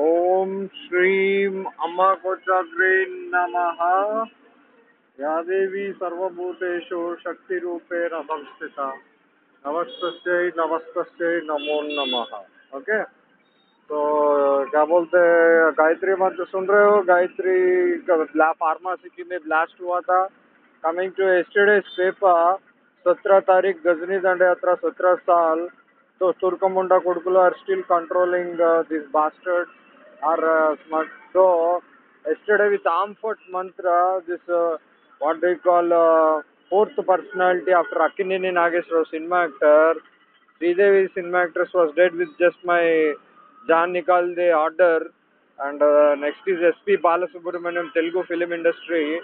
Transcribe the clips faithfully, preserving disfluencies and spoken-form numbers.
ओम श्रीम अम्मा कोचाग्रे नमः। या देवी सर्वभूतेषु शक्तिरूपेण संस्थिता नमस्तस्यै नमस्तस्यै नमो नमः। ओके, तो क्या बोलते हैं, गायत्री मंत्र सुन रहे हो। गायत्री का फार्मा सिटी में ब्लास्ट हुआ था। कमिंग टू यस्टरडेज पेपर, सत्रह तारीख गजनी दंड यात्रा, सत्रह साल तो तुर्कमुंडा कुडकुलो are still controlling this bastard are uh, smart. So yesterday with Amphot mantra, this uh, what they call uh, fourth personality after Akkineni Nageswara cinema actor, Sridevi cinema actress was dead with just my Jaan Nikal De order. And uh, next is S P Balasubramaniam, Telugu film industry,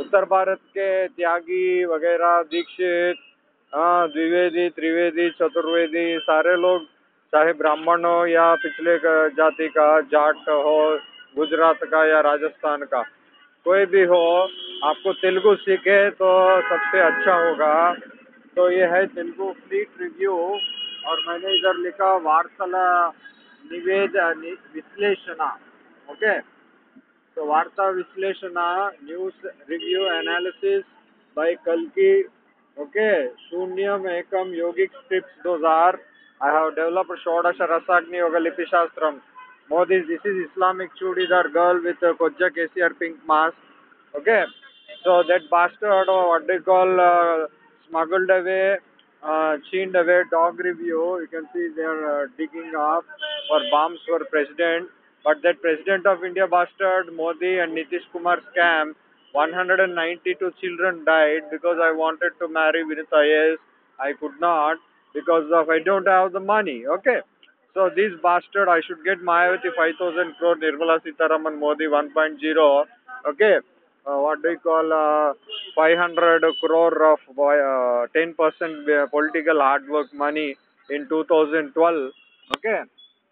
Uttar Bharat के त्यागी वगैरह, दीक्षित, हाँ, द्विवेदी, त्रिवेदी, चतुर्वेदी, सारे लोग, चाहे ब्राह्मण हो या पिछले जाति का, जाट हो गुजरात का या राजस्थान का, कोई भी हो, आपको तेलुगु सीखे तो सबसे अच्छा होगा। तो ये है तेलुगु फ्लीट रिव्यू। और मैंने इधर लिखा वार्ताला निवेद विश्लेषणा। ओके, तो वार्ता विश्लेषणा, न्यूज रिव्यू एनालिसिस बाय कल्कि। ओके, शून्यम एकम योगिक स्ट्रिप्स दो हज़ार। I have developed Shodasha Rasagni Yoga Lipi Shastram. Modi, this is Islamic Chudidar girl with a Koja K C R pink mask. Okay, so that bastard, or what they call, uh, smuggled away, uh, chained away dog review. You can see they are uh, digging up for bombs for president. But that president of India bastard, Modi and Nitish Kumar scam, one hundred ninety-two children died because I wanted to marry Vinitha Ayres. I could not, because of I don't have the money. Okay, so this bastard, I should get Mayawati five thousand crore, Nirmala Sitaraman Modi one point oh. Okay, uh, what do you call, uh, five hundred crore of uh, ten percent political hard work money in two thousand twelve. Okay,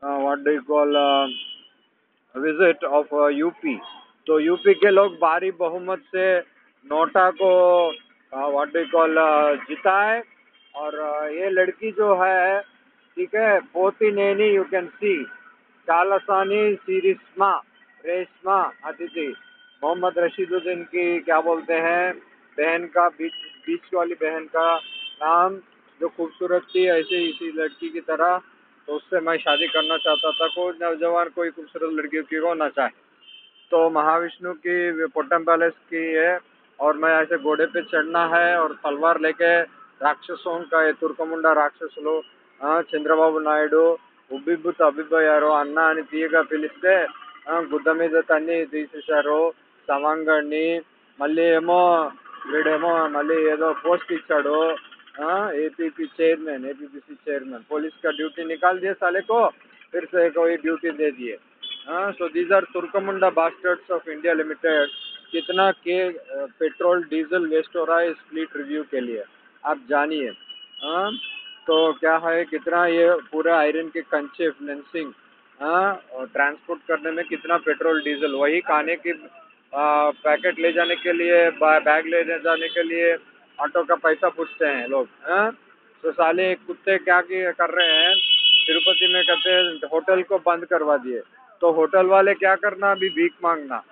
uh, what do you call, uh, visit of uh, U P. So U P ke log bari bahumat se nota ko uh, what do you call, uh, jita hai. और ये लड़की जो है, ठीक है, पोती नैनी, you can see कालासानी सीरिस्मा रेशमा अतिथि, मोहम्मद रशीदुद्दीन की क्या बोलते हैं बहन का, बीच बीच वाली बहन का नाम, जो खूबसूरत थी ऐसे इसी लड़की की तरह, तो उससे मैं शादी करना चाहता था। कोई नौजवान कोई खूबसूरत लड़कियों की होना चाहे तो महाविष्णु की पोट्टम पैलेस की है, और मैं ऐसे घोड़े पे चढ़ना है और तलवार लेके राक्षसों का, ये तुर्कमुंडा राक्षसलो चंद्रबाबू नायडू उब्बिब्बु तब्बिब्बयारो अन्ना అని తీయగా పిలిస్తే గుద్ద మీద తన్ని తీసేశారు సమంగణ్ణి। మళ్ళీ ఏమో వీడేమో మళ్ళీ ఏదో పోస్ట్ ఇచ్చాడు, ఏపీపీ చైర్మన్, ఏపీపీसी చైర్మన్, పోలీస్ కా డ్యూటీ निकाल दिया साले को, फिर से को ये ड्यूटी दे दिए। सो दीज आर तुर्कमुंडा बास्टर्ड्स ऑफ इंडिया लिमिटेड। कितना के पेट्रोल डीजल वेस्ट हो रहा है इस फ्लीट रिव्यू के लिए आप जानिए। हाँ, तो क्या है, कितना ये पूरा आयरन के कंचे फ्लेंसिंग, हाँ, ट्रांसपोर्ट करने में कितना पेट्रोल डीजल, वही खाने की आ, पैकेट ले जाने के लिए, बैग ले जाने के लिए ऑटो का पैसा पूछते हैं लोग। हाँ, तो साले कुत्ते क्या कर रहे हैं, तिरुपति में कहते हैं होटल को बंद करवा दिए, तो होटल वाले क्या करना, अभी भीख मांगना,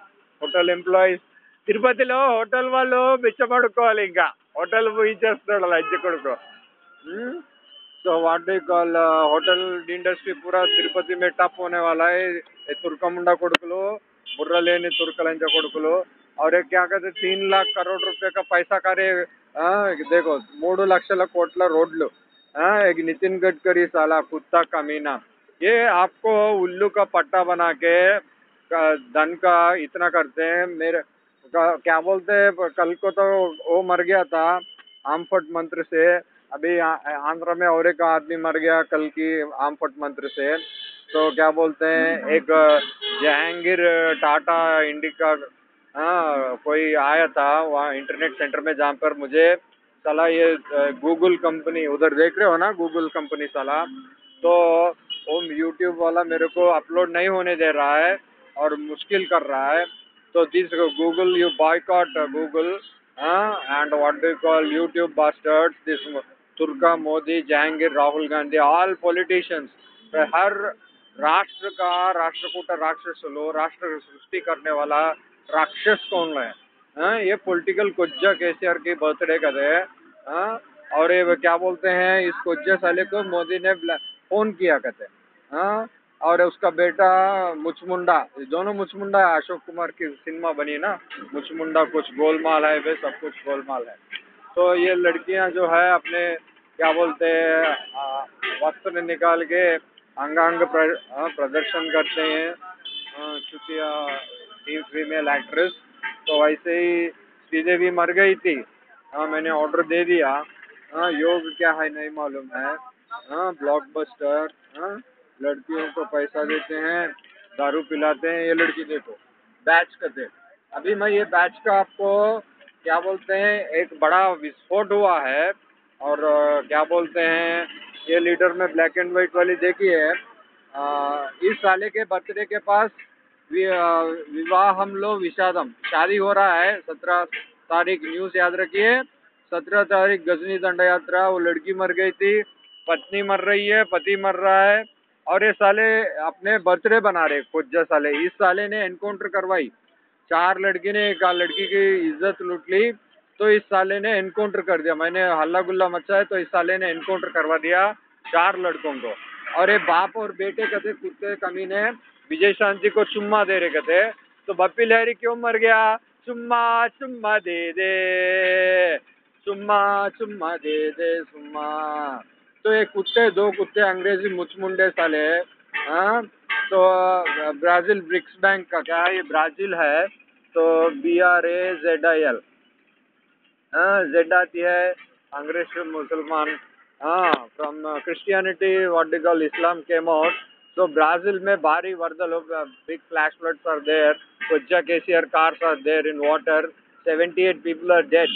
होटल एम्प्लॉयज तिरुपति लो होटल वालों बिचपड़कोवाली, इंका होटल को। तो what do you call, hotel industry पूरा तिरुपति में टफ होने वाला है। तुर्कमुंडा कोडकुलो बुर्रा लेने तुर्कलंजा कोडकुलो, और एक क्या कहते तीन लाख करोड़ रुपए का पैसा करे, देखो मूड लक्षल कोटला रोडलो, एक नितिन गडकरी साला कुत्ता कमीना, ये आपको उल्लू का पट्टा बना के धन का इतना करते हैं। मेरे क्या बोलते हैं, कल को तो वो मर गया था आम्फट मंत्र से, अभी आंध्र में और एक आदमी मर गया कल की आम्फट मंत्र से। तो क्या बोलते हैं, एक जहांगीर टाटा इंडिका कोई आया था वहाँ इंटरनेट सेंटर में, जहाँ पर मुझे साला ये गूगल कंपनी, उधर देख रहे हो ना गूगल कंपनी, साला तो वो यूट्यूब वाला मेरे को अपलोड नहीं होने दे रहा है और मुश्किल कर रहा है। So this Google, you boycott Google, uh, and what do you call YouTube bastards, this Turka, Modi, Jahangir, Rahul Gandhi, all politicians, हर राष्ट्र का राष्ट्रकूट राक्षस लो, राष्ट्र सृष्टि करने वाला राक्षस कौन है? आ, ये पॉलिटिकल कोज्जा केसीआर की बर्थडे का है। और ये क्या बोलते हैं, इस कोज्जा साले को मोदी ने फोन किया कहते हैं। और उसका बेटा मुचमुंडा, दोनों मुचमुंडा है। अशोक कुमार की सिनेमा बनी ना मुचमुंडा, कुछ गोलमाल है, वे सब कुछ गोलमाल है। तो ये लड़कियां जो है अपने क्या बोलते हैं वस्त्र निकाल के अंगांग प्रदर्शन करते हैं, चुतिया फीमेल एक्ट्रेस। तो वैसे ही श्रीदेवी मर गई थी। हाँ, मैंने ऑर्डर दे दिया। हाँ, योग क्या है नहीं मालूम है। हाँ, ब्लॉकबस्टर। हाँ, लड़कियों को पैसा देते हैं, दारू पिलाते हैं। ये लड़की देखो, बैच का दे। अभी मैं ये बैच का आपको क्या बोलते हैं, एक बड़ा विस्फोट हुआ है। और क्या बोलते हैं, ये लीडर में ब्लैक एंड व्हाइट वाली देखी है। आ, इस साले के बर्थडे के पास विवाह हम लोग विषादम शादी हो रहा है। सत्रह तारीख न्यूज याद रखिए, सत्रह तारीख गजनी दंड यात्रा। वो लड़की मर गई थी, पत्नी मर रही है, पति मर रहा है। और ये साले अपने बर्थडे बना रहे कुछ साले। इस साले ने एनकाउंटर करवाई, चार लड़की ने एक लड़की की इज्जत लूट ली। तो इस साले ने एनकाउंटर कर दिया। मैंने हल्ला गुल्ला मचा है तो इस साले ने एनकाउंटर करवा दिया चार लड़कों को। और ये बाप और बेटे कहते कुत्ते कमीने विजय शांति को चुम्मा दे रहे कहते। तो बप्पी लहरी क्यों मर गया? चुम्मा चुम्मा दे दे, चुम्मा चुम्मा दे दे चुम्मा। तो ये कुत्ते, दो कुत्ते अंग्रेजी मुचमुंडे साले। हाँ, तो ब्राजील ब्रिक्स बैंक का क्या है, ये ब्राजील है। तो B R A Z I L, हाँ, जेड आती है अंग्रेज मुसलमान। हाँ, from Christianity what do call Islam came out. तो ब्राजील में भारी वर्दल, big flash floods are there. कुज्जा KCR cars are there in water. Seventy eight people are dead,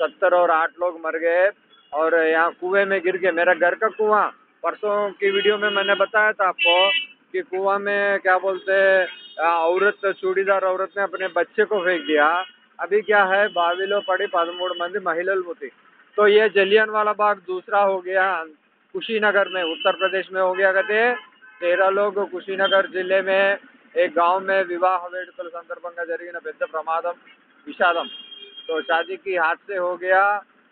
सत्तर और आठ लोग मर गए। और यहाँ कुएं में गिर गए। मेरा घर का कुआं, परसों की वीडियो में मैंने बताया था आपको कि कुआं में क्या बोलते औरत, चूड़ीदार औरत ने अपने बच्चे को फेंक दिया। अभी क्या है, बाविलो पड़ी पदमूड़ मंदिर महिलल होती। तो ये जलियन वाला बाग दूसरा हो गया कुशीनगर में, उत्तर प्रदेश में हो गया कहते। तेरह लोग कुशीनगर जिले में एक गांव में विवाह वेडुकल संदर्भंगा जरिगिन पेद्द प्रमादम विषादम। तो शादी की हादसे हो गया,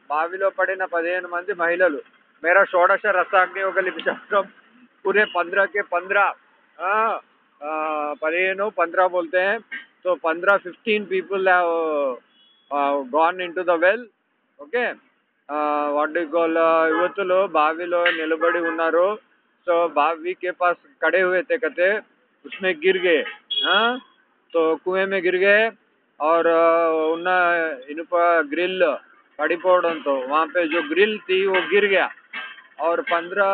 बाविलो पड़िन पदिहेनु मंदी महिललु। मेरा षोडश रसाग्नियोगल विषादम। पूरे पंद्रह के पंद्रह पदिहेनु पंद्रह बोलते हैं। तो पंद्रह fifteen people have gone into the well. Okay, what do you call, युवतुलु बावी लो निलबड़ी उन्नारो। सो बावी के पास खड़े हुए थे कहते, उसमें गिर गए। हाँ, तो कुएं में गिर गए। और उन इनप ग्रिल पड़ीपोड़न, तो वहाँ पे जो ग्रिल थी वो गिर गया। और पंद्रह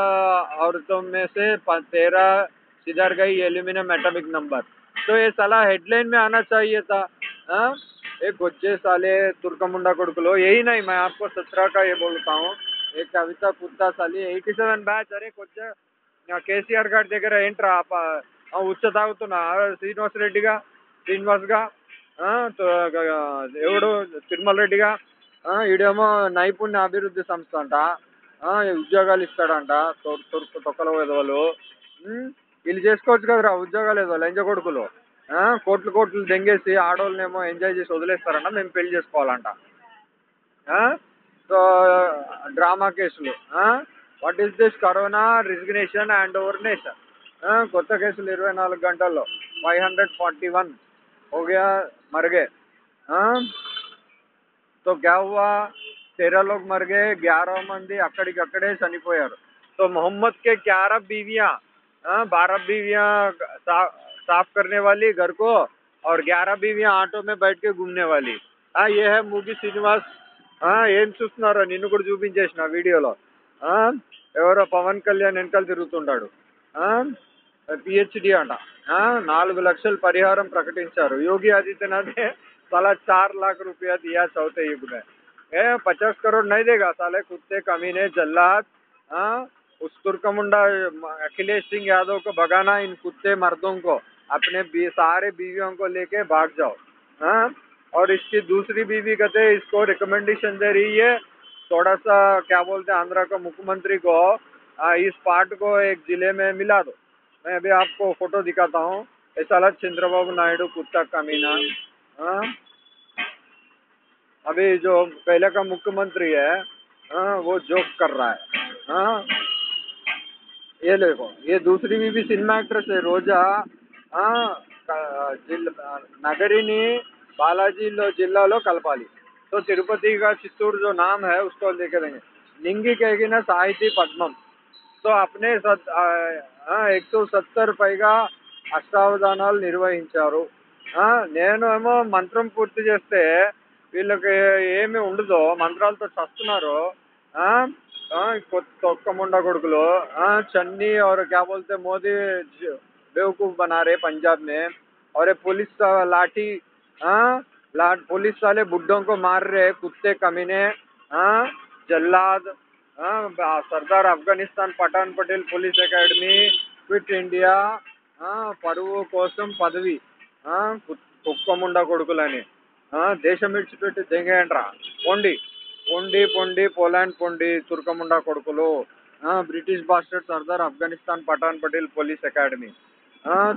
औरतों में से तेरह सिधर गई एल्यूमिनियम एटॉमिक नंबर। तो ये साला हेडलाइन में आना चाहिए था। हाँ, ये गुच्छे साले तुर्कमुंडा कुड़कुलो। यही नहीं, मैं आपको सत्रह का ये बोलता हूँ, एक कविता कुत्ता साली एटी सेवन बैच। अरे कुछ केसीआर गार दर एंट्रा आप उच्चता श्रीनिवास रेड्डी का, श्रीनिवास का। हाँ, तो एवड़ो तिरुमल रेड्डी का। हाँ, वीडेमो नैपुण्य अभिवृद्धि संस्थ अंट। हाँ, उद्योगालु इस्ताडंट तुर्क तोक्कल वेदवलु। వీళ్ళు చేసుకోవచ్చు కదరా ఉద్యోగాలు, ఏదో లంజ కొడుకులు కోట్లు కోట్లు దెంగేసి ఆడోళ్ళనేమో ఎంజాయ్ చేసి వదిలేస్తారంట, మేము పెళ్లి చేసుకోవాలంట। సో డ్రామా కేసులు, what is this corona resignation and over nation. కొత్త కేసులు ఇరవై నాలుగు గంటల్లో ఫైవ్ హండ్రెడ్ ఫార్టీ వన్ హోగయా మర్గే। సో క్యా హువా, तेरह लोग मर गए, ग्यारह మంది అక్కడికక్కడే చనిపోయారు। సో मोहम्मद के ग्यारह बीवियां, हाँ, बारह बीवियाँ सा, साफ करने वाली घर को, और ग्यारह बीवियाँ ऑटो में बैठ के घूमने वाली। हाँ, ये है मूगी श्रीनिवास। हाँ, एम चूस्नारो निन्नु कूडा चूपिंचेसिना वीडियोलो। हाँ, एवरो पवन कल्याण एनकल तिरुगुतुंटाडु। हाँ, पीएचडी अंट। हाँ, नालुगु लक्षल परिहारम प्रकटिंचारु योगी आदित्यनाथ ने। साला चार लाख रुपया दिया चौथे युग में। ए पचास करोड़ नहीं देगा साले कुत्ते कमीने जल्लाद। हाँ, उस तुर्कमुंडा अखिलेश सिंह यादव को भगाना, इन कुत्ते मर्दों को अपने बी, सारे बीवियों को लेके भाग जाओ। हाँ, और इसकी दूसरी बीवी कहते इसको रिकमेंडेशन दे रही है थोड़ा सा क्या बोलते हैं आंध्रा का मुख्यमंत्री को, आ, इस पार्ट को एक जिले में मिला दो। मैं अभी आपको फोटो दिखाता हूँ। साला चंद्रबाबू नायडू कुत्ता कमीना। हाँ अभी जो पहले का मुख्यमंत्री है हाँ वो जोक कर रहा है। हाँ ये देखो, ये दूसरी भी, भी सिनेमा एक्ट्रेस है रोजा। हाँ नगरी ने बालाजी जिला लो कलपाली तो तिरुपति का चित्तूर जो नाम है उसको देखे देंगे। निंगी कहेगी ना साहित्य पद्मम। तो अपने सत, आ, आ, एक सौ सत्तर पैगा అష్టావధానాలు నిర్వహించారు। నేనేమో మంత్రం పూర్తి చేస్తే వీళ్ళకి ఏమీ ఉండదో మంత్రాలతో చస్తున్నారు। తొక్క ముండ కొడుకులు చన్నీ और क्या बोलते मोदी बेवकूफ बना रहे पंजाब में। और पुलिस लाठी पुलिस वाले बुड्ढों को मार रहे कुत्ते कमीने जल्लाद। Sardar Afghanistan Pathan Patel police academy quit India పరువు కోసం పదవి కుక్కముండ కొడుకులని దేశం విడిచిపెట్టి దెంగేయండ్రా పొండి పొండి పొండి పోలాండ్ పొండి తుర్కముండ కొడుకులు British bastard Sardar Afghanistan Pathan Patel police academy.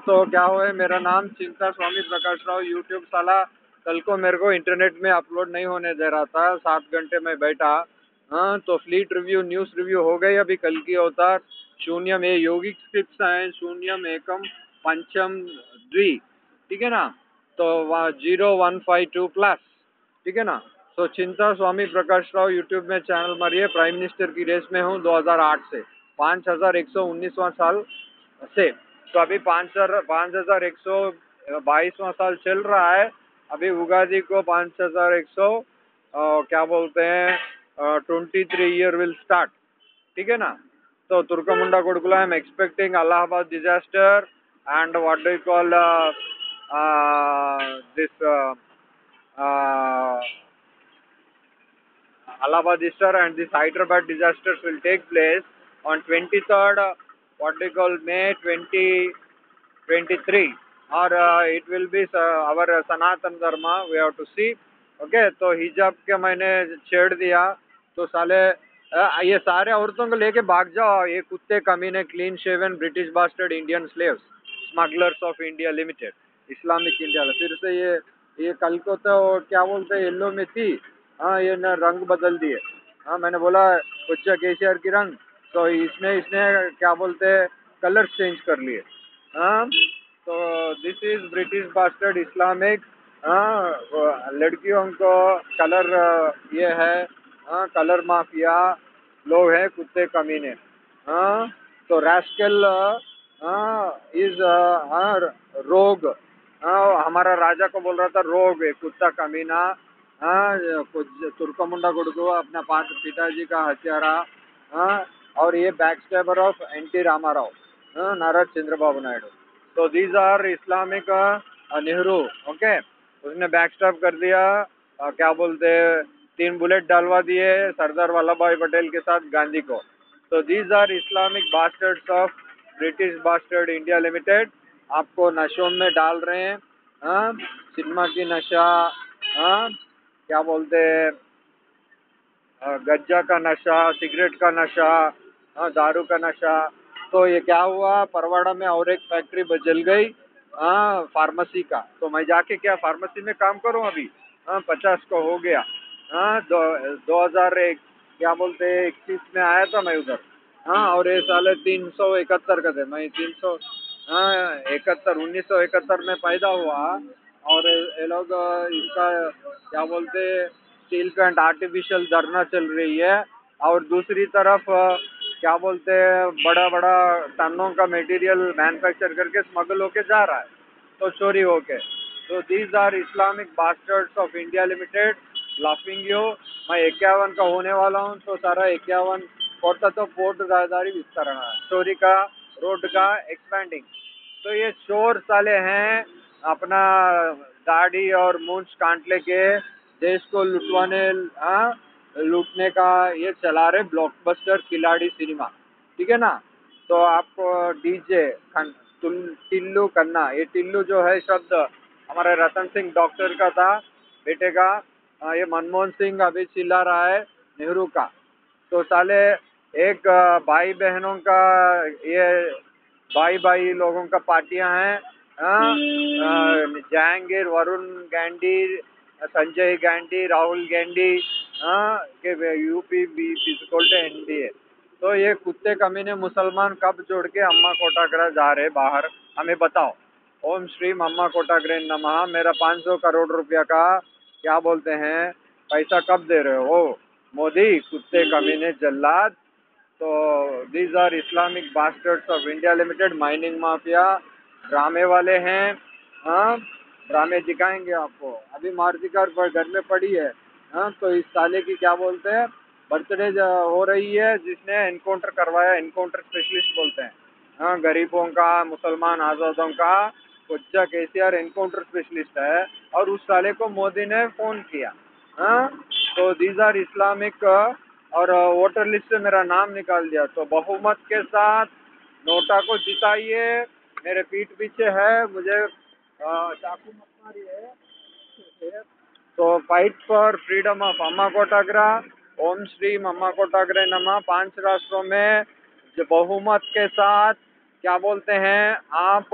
तो क्या हुआ है, मेरा नाम चिंता स्वामी प्रकाश राव। यूट्यूब साला कल को मेरे को इंटरनेट में अपलोड नहीं होने दे रहा था, सात घंटे में बैठा। हाँ तो फ्लीट रिव्यू न्यूज़ रिव्यू हो गई। अभी कल की अवतार शून्यम ए योगिक स्क्रिप्ट हैं। शून्यम एकम पंचम द्वि, ठीक है ना, तो वहाँ zero one five two plus, ठीक है ना। तो चिंता स्वामी प्रकाश राव यूट्यूब में चैनल मारिए। प्राइम मिनिस्टर की रेस में हूँ दो हज़ार आठ से पाँच हज़ार एक सौ उन्नीसवां साल से। तो अभी पाँच हजार पाँच हज़ार एक सौ बाईसवां साल चल रहा है। अभी उगादी को पाँच हज़ार एक सौ क्या बोलते हैं twenty three year will start, ठीक है ना। तो तुर्कमुंडा कोडकुला I am expecting Allahabad disaster and what do you call this Allahabad disaster and this Hyderabad disaster will take place on twenty third what do you call May twenty twenty three और it will be our Sanatan Dharma we have to see. Okay तो हिजाब के मैंने छेड़ दिया तो साले ये सारे औरतों को लेके भाग जाओ ये कुत्ते कमीने clean shaven British bastard Indian slaves smugglers of India limited Islamic India. फिर से ये ये कल को तो क्या बोलते हैं येल्लो में थी। हाँ ये न रंग बदल दिए। हाँ मैंने बोला बच्चा केसीआर की रंग तो इसने इसने क्या बोलते कलर चेंज कर लिए। हाँ तो this is British bastard Islamic. हाँ लड़कियों को कलर ये है। हाँ कलर माफिया लोग हैं कुत्ते कमीने। हाँ तो रैस्कल इज हाँ रोग। हाँ हमारा राजा को बोल रहा था रोग कुत्ता कमीना। हाँ तुर्कमुंडा गुड़गो अपना पिताजी का हत्यारा। हाँ और ये back stabber of N T Rama Rao Nara Chandrababu Naidu. तो these are Islamic Nehru. Okay उसने बैक स्टेप कर दिया। आ, क्या बोलते तीन बुलेट डालवा दिए सरदार वल्लभ भाई पटेल के साथ गांधी को। तो these are Islamic bastards of British bastard India limited आपको नशों में डाल रहे हैं। हाँ सिनेमा की नशा, हाँ क्या बोलते हैं गज्जा का नशा, सिगरेट का नशा, हाँ दारू का नशा। तो ये क्या हुआ परवाड़ा में और एक फैक्ट्री जल गई हाँ फार्मेसी का। तो मैं जाके क्या फार्मेसी में काम करूँ अभी। हाँ पचास को हो गया। हाँ दो दो हज़ार एक क्या बोलते हैं इक्कीस में आया था मैं उधर। हाँ और ये साल तीन सौ इकहत्तर का थे मैं तीन सौ हाँ इकहत्तर उन्नीस सौ इकहत्तर में पैदा हुआ। और ये लोग इसका क्या बोलते स्टील प्लांट आर्टिफिशियल धरना चल रही है। और दूसरी तरफ क्या बोलते हैं बड़ा बड़ा टनों का मटेरियल मैन्युफैक्चर करके स्मगल होके जा रहा है तो चोरी होके। तो these are Islamic bastards of India limited laughing you. मैं इक्यावन का होने वाला हूँ तो सारा इक्यावन कोटा तो पोर्ट राजधानी विस्तारण चोरी का रोड का एक्सपेंडिंग। तो ये चोर साले हैं अपना दाढ़ी और मूंछ कांटले के देश को लुटवाने आ, लूटने का ये चला रहे ब्लॉकबस्टर खिलाड़ी सिनेमा, ठीक है ना। तो आपको डीजे टिल्लू खन्ना ये टिल्लू जो है शब्द हमारे रतन सिंह डॉक्टर का था बेटे का। आ, ये मनमोहन सिंह अभी चिल्ला रहा है नेहरू का। तो साले एक भाई बहनों का ये भाई भाई लोगों का पार्टियां हैं, जहांगीर, वरुण गांधी, संजय गांधी, राहुल गांधी के यूपी एनडीए। तो ये कुत्ते कमीने मुसलमान कब जोड़ के अम्मा कोटाग्रह जा रहे बाहर, हमें बताओ। ओम श्री अम्मा कोटाग्रह नमः। मेरा पाँच सौ करोड़ रुपया का क्या बोलते हैं पैसा कब दे रहे हो मोदी, कुत्ते कमीने जल्लाद। तो these are Islamic bastards of India limited, mining mafia, ड्रामे वाले हैं। हाँ, ड्रामे दिखाएंगे आपको। अभी मार्जिकार घर में पड़ी है, हाँ, तो इस साले की क्या बोलते हैं बर्थडे हो रही है, जिसने एनकाउंटर करवाया, एनकाउंटर स्पेशलिस्ट बोलते हैं, हाँ, गरीबों का, मुसलमान आजादों का। कुज्जा केसीआर एनकाउंटर स्पेशलिस्ट है और उस साले को मोदी ने फोन किया, हाँ। तो दीज आर इस्लामिक, और वोटर लिस्ट से मेरा नाम निकाल दिया। तो बहुमत के साथ नोटा को जिताइए। मेरे पीठ पीछे है, मुझे चाकू मत मारिए। तो फाइट फॉर फ्रीडम ऑफ अम्मा कोटाग्रह। ओम श्री अम्मा कोटाग्रह नमः। पांच राष्ट्रों में जो बहुमत के साथ क्या बोलते हैं आप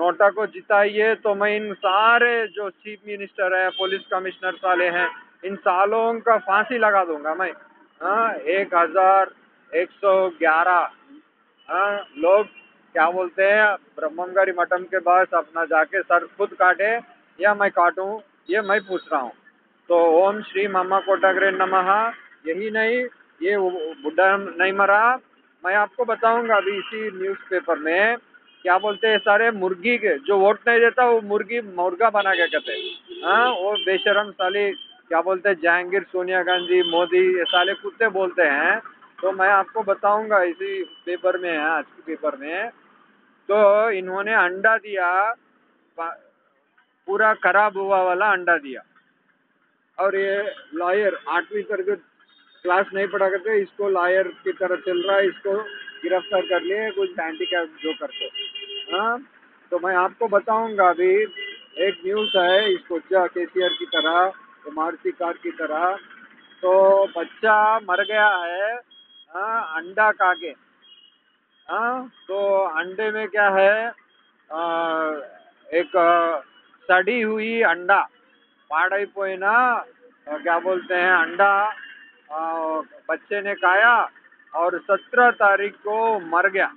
नोटा को जिताइए। तो मैं इन सारे जो चीफ मिनिस्टर है, पुलिस कमिश्नर साले हैं, इन सालों का फांसी लगा दूंगा मैं। हाँ, एक हजार एक सौ ग्यारह लोग क्या बोलते हैं ब्रह्मंगारी मठम के पास अपना जाके सर खुद काटे या मैं काटूं, ये मैं पूछ रहा हूँ। तो ओम श्री अम्मा कोटाग्रह नमः। यही नहीं, ये बुड्ढा नहीं मरा, मैं आपको बताऊंगा। अभी इसी न्यूज़पेपर में क्या बोलते हैं सारे मुर्गी के जो वोट नहीं देता वो मुर्गी मुर्गा बना के कहते हैं, हाँ, वो बेशरम साले क्या बोलते हैं जहांगीर, सोनिया गांधी, मोदी, ये साले कुत्ते बोलते हैं। तो मैं आपको बताऊंगा, इसी पेपर में है, आज के पेपर में। तो इन्होंने अंडा दिया, पूरा खराब हुआ वाला अंडा दिया। और ये लॉयर आठवीं तरगत क्लास नहीं पढ़ा करते, इसको लॉयर की तरह चल रहा है, इसको गिरफ्तार कर लिए कुछ हैंडीकैप जो करते, हाँ। तो मैं आपको बताऊंगा, अभी एक न्यूज़ है इसको केसीआर की तरह, मारुति कार की तरह। तो बच्चा मर गया है, हाँ, अंडा कागे, हाँ। तो अंडे में क्या है, आ, एक सड़ी हुई अंडा पाड़ाई पोईना क्या बोलते हैं अंडा आ, बच्चे ने खाया और सत्रह तारीख को मर गया।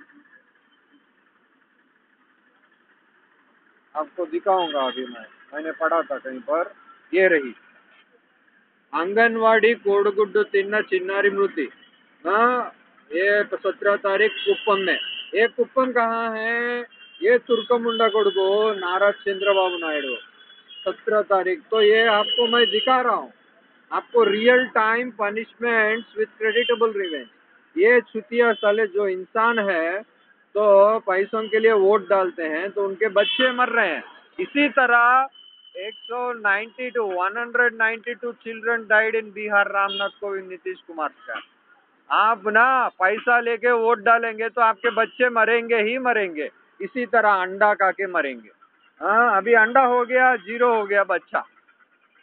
आपको दिखाऊंगा, अभी मैं मैंने पढ़ा था कहीं पर। ये रही अंगनवाड़ी कोडगुड्डू तिन्न चिन्नारी मृति, हाँ, ये सत्रह तारीख कुप्पम में। ये कुप्पम कहाँ है, ये तुर्कमुंडा कोडको नारा चंद्रबाबू नायडू, सत्रह तारीख। तो ये आपको मैं दिखा रहा हूँ आपको, real time punishments with creditable revenge. ये छुतिया साले जो इंसान है तो पैसों के लिए वोट डालते हैं, तो उनके बच्चे मर रहे हैं। इसी तरह एक सौ बानवे children died in Bihar, Ramnath Kovind, Nitish Kumar सरकार। आप ना पैसा लेके वोट डालेंगे तो आपके बच्चे मरेंगे ही मरेंगे, इसी तरह अंडा खा के मरेंगे, हाँ। अभी अंडा हो गया, जीरो हो गया बच्चा।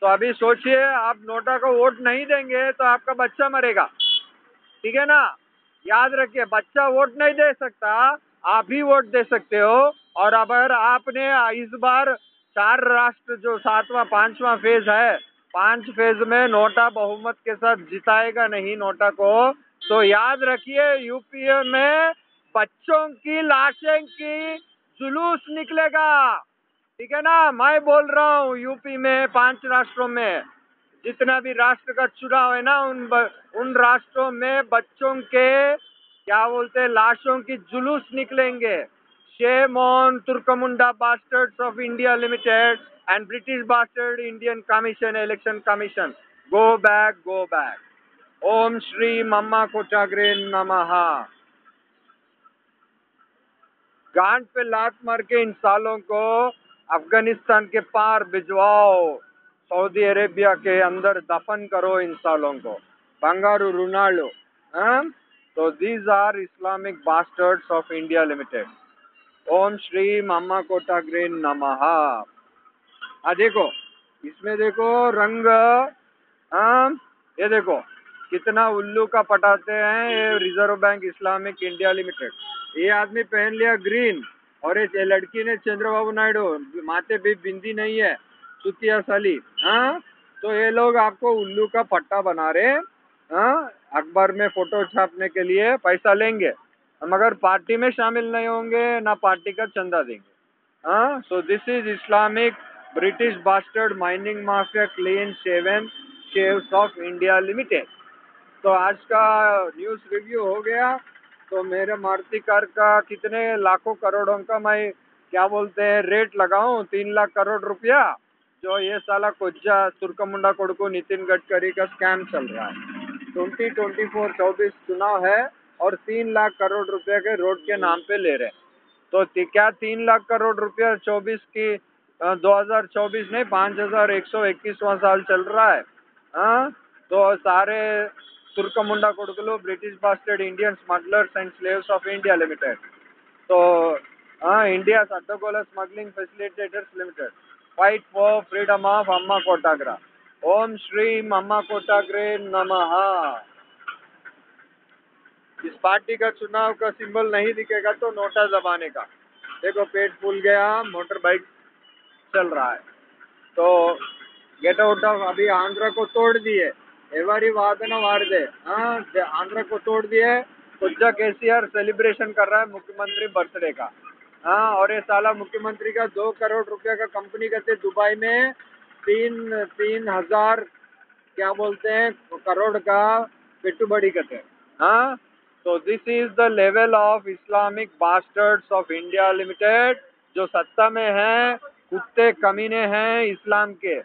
तो अभी सोचिए, आप नोटा को वोट नहीं देंगे तो आपका बच्चा मरेगा, ठीक है ना। याद रखिए, बच्चा वोट नहीं दे सकता, आप ही वोट दे सकते हो। और अगर आपने इस बार चार राष्ट्र जो सातवां पांचवा फेज है, पांच फेज में नोटा बहुमत के साथ जिताएगा नहीं नोटा को, तो याद रखिए यूपीए में बच्चों की लाशें की जुलूस निकलेगा, ठीक है ना। मैं बोल रहा हूँ, यूपी में पांच राष्ट्रों में जितना भी राष्ट्र का चुनाव है ना, उन उन राष्ट्रों में बच्चों के क्या बोलते हैं लाशों की जुलूस निकलेंगे। शेम ऑन तुर्कमुंडा bastards of India limited and British bastard Indian commission, election commission, go back, go back. ओम श्री अम्मा कोटाग्रह नमः। गांड पे लात मार के इन सालों को अफगानिस्तान के पार भिजवाओ, सऊदी अरेबिया के अंदर दफन करो इन सालों को, बंगारू रुना लो, हाँ। तो these are Islamic bastards of India limited. ओम श्री अम्मा कोटाग्रह नमः। आ देखो, इसमें देखो रंग, हाँ, ये देखो कितना उल्लू का पटाते हैं ये reserve bank Islamic India limited. ये आदमी पहन लिया ग्रीन, और ये लड़की ने चंद्रबाबू नायडू, माथे भी बिंदी नहीं है, चुतिया साली। हाँ, तो ये लोग आपको उल्लू का पट्टा बना रहे हैं, अखबार में फोटो छापने के लिए पैसा लेंगे, मगर पार्टी में शामिल नहीं होंगे, ना पार्टी का चंदा देंगे। हाँ, so this is Islamic British bastard mining mafia clean shaven shaves of India limited. तो आज का न्यूज रिव्यू हो गया। तो मेरे मारुति कार का कितने लाखों करोड़ों का मैं क्या बोलते हैं रेट लगाऊं, तीन लाख करोड़ रुपया, जो ये साला कोज्जा सुरकमुंडा कोड़को नितिन गडकरी का स्कैम चल रहा है। ट्वेंटी ट्वेंटी फोर चौबीस चुनाव है और तीन लाख करोड़ रुपया के रोड के नाम पे ले रहे। तो क्या तीन लाख करोड़ रुपया चौबीस की दो हज़ार चौबीस नहीं पाँच हजार एक सौ इक्कीसवां साल चल रहा है। हाँ, तो सारे सुरकमुंडा कुड़कलो British bastard Indian smugglers and slaves of India limited. तो हाँ, इंडिया अड्डगोला smuggling facilitators limited fight for freedom of Amma Kotagra. ओम श्री अम्मा कोटाग्रे नमः। इस पार्टी का चुनाव का सिंबल नहीं दिखेगा तो नोटा दबाने का। देखो पेट फूल गया, मोटर बाइक चल रहा है। तो गेट आउट ऑफ, अभी आंध्र को तोड़ दिए, एवरी वाद ना वार दे। हाँ, आंध्र को तोड़ दिए। कुज्जा केसीआर सेलिब्रेशन कर रहा है मुख्यमंत्री बर्थडे का। हाँ, और ये साला मुख्यमंत्री का दो करोड़ रुपया का कंपनी का थे दुबई में तीन तीन हजार क्या बोलते हैं करोड़ का पेटुबड़ी कहते हैं। हाँ, तो this is the level of Islamic bastards of India limited, जो सत्ता में हैं, कुत्ते कमीने हैं इस्लाम के।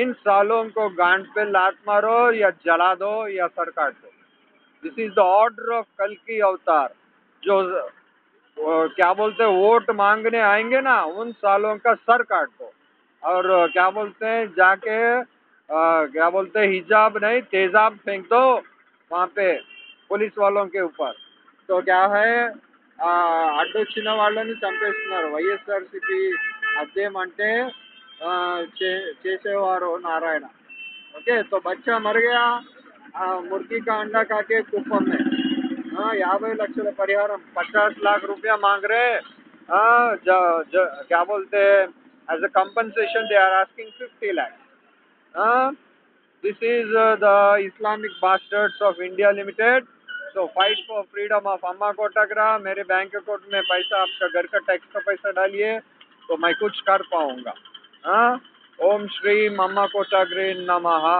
इन सालों को गांड पे लात मारो या जला दो या सर काट दो। This is the order of कल्कि अवतार। जो क्या बोलते हैं वोट मांगने आएंगे ना, उन सालों का सर काट दो। और क्या बोलते हैं जाके आ, क्या बोलते हैं हिजाब नहीं तेजाब फेंक दो वहाँ पे पुलिस वालों के ऊपर। तो क्या है అడ్డొచ్చిన వాళ్ళని చంపేస్తున్నారు। వైఎస్ఆర్సీపీ అదేమంటే చేసేవారు नारायण। ओके, तो बच्चा मर गया मुर्गी का अंडा खाके कुप्पम में। हाँ, याबे लक्षल परिहारम पचास लाख रुपया मांग रहे। हाँ, क्या बोलते हैं as a compensation they are asking fifty lakhs. uh, this is uh, the Islamic bastards of India Limited. So fight for freedom of Amma Kotagra. मेरे बैंक अकाउंट में पैसा, आपका घर का टैक्स का पैसा डालिए तो मैं कुछ कर पाऊंगा। हाँ, ओम श्री अम्मा कोटाग्रे नमः।